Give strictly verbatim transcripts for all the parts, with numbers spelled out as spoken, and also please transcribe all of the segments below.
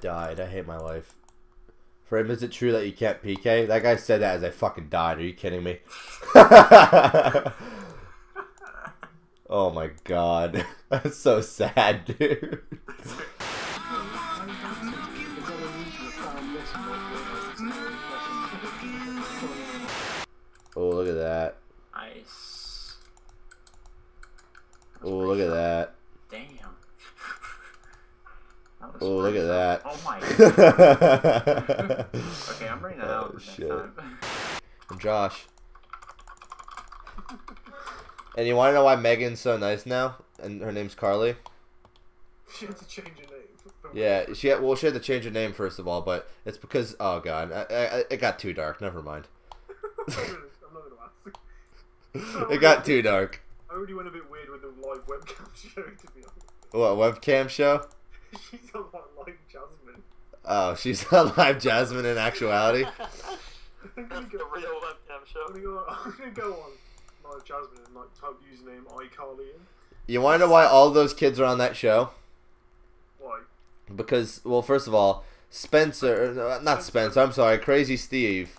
died. I hate my life. Framed, is it true that you can't P K? That guy said that as I fucking died. Are you kidding me? Oh my god. That's so sad, dude. Oh, look at that. Nice. Oh, look at that. Damn. That oh, look at that. Oh my god. Okay, I'm bringing that oh, out next shit. Time. I'm Josh. And you want to know why Megan's so nice now? And her name's Carly? She had to change her name. Yeah, she had, well, she had to change her name first of all, but it's because, oh god, I, I, it got too dark. Never mind. It got too dark. I already went a bit weird with the live webcam show, to be honest. What, webcam show? She's on like live Jasmine. Oh, she's on live Jasmine in actuality? That's the real webcam show. I'm gonna go, I'm gonna go on live Jasmine and like type username iCarly in. You wanna know why all those kids are on that show? Why? Because, well, first of all, Spencer, not Spencer, I'm sorry, Crazy Steve.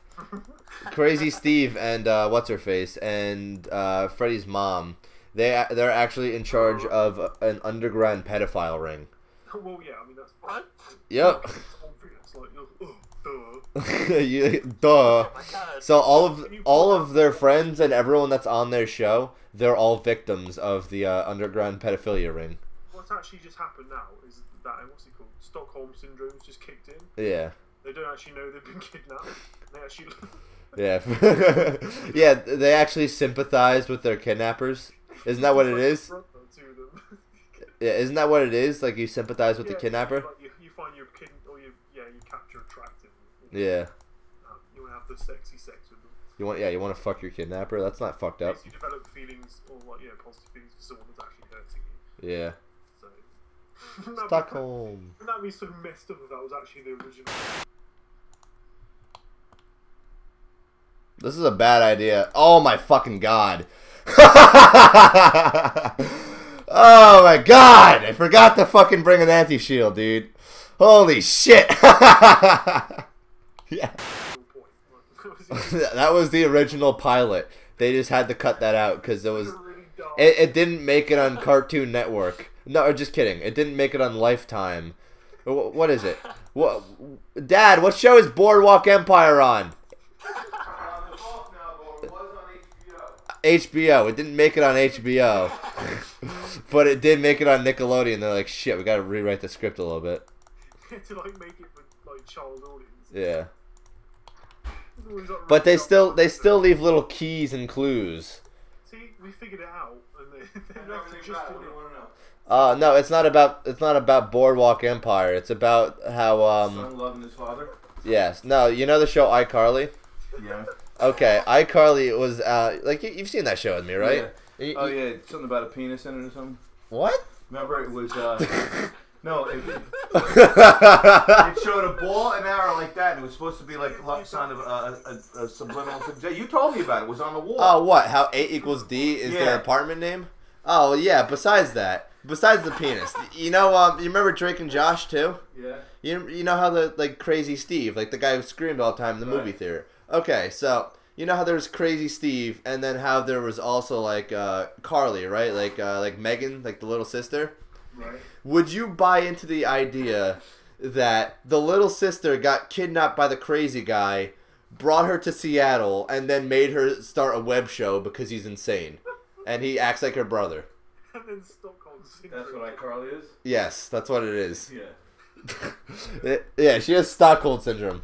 Crazy Steve and uh, what's her face and uh, Freddy's mom. They they're actually in charge of a, an underground pedophile ring. Well, yeah, I mean that's what. Yep. It's like, oh, duh. you, duh. Oh, so all of all of their friends and everyone that's on their show, they're all victims of the uh, underground pedophilia ring. What's actually just happened now is that what's it called? Stockholm syndrome's just kicked in. Yeah. They don't actually know they've been kidnapped. They actually. Yeah, yeah. They actually sympathize with their kidnappers. Isn't that what it is? Yeah, isn't that what it is? Like you sympathize with yeah, the kidnapper. You, like, you, you find your kid, or you, yeah, you capture attractive. You know, yeah. Uh, you want to have the sexy sex with them. You want, yeah, you want to fuck your kidnapper. That's not fucked up. You develop feelings, or like, yeah, positive feelings for someone that's actually hurting you. Yeah. So. Stockholm. Wouldn't that be so messed up if that was actually the original? This is a bad idea. Oh my fucking god. Oh my god. I forgot to fucking bring an anti-shield, dude. Holy shit. Yeah. That was the original pilot. They just had to cut that out because it was... It, it didn't make it on Cartoon Network. No, just kidding. It didn't make it on Lifetime. What is it? What, Dad, what show is Boardwalk Empire on? H B O. It didn't make it on H B O, but it did make it on Nickelodeon. They're like, shit, we gotta rewrite the script a little bit. To like make it for like child audiences. Yeah. But they still they still leave little keys and clues. See, we figured it out, and they they never just didn't want to know. Uh, no, it's not about it's not about Boardwalk Empire. It's about how um. Son loving his father. Yes. No, you know the show iCarly. Yeah. Okay, iCarly was, uh, like, you, you've seen that show with me, right? Yeah. You, oh, you, yeah, something about a penis in it or something. What? Remember, it was, uh, no, it, it showed a ball an hour like that, and it was supposed to be, like, kind of a, a, a subliminal, you told me about it, it was on the wall. Oh, what, how A equals D is yeah. Their apartment name? Oh, yeah, besides that. Besides the penis, you know, um, you remember Drake and Josh too? Yeah. You you know how the like Crazy Steve, like the guy who screamed all the time in the right. movie theater. Okay, so you know how there was Crazy Steve, and then how there was also like uh, Carly, right? Like uh, like Megan, like the little sister. Right. Would you buy into the idea that the little sister got kidnapped by the crazy guy, brought her to Seattle, and then made her start a web show because he's insane, and he acts like her brother? And then Stockholm syndrome. That's what iCarly is? Yes, that's what it is. Yeah. Yeah, she has Stockholm syndrome.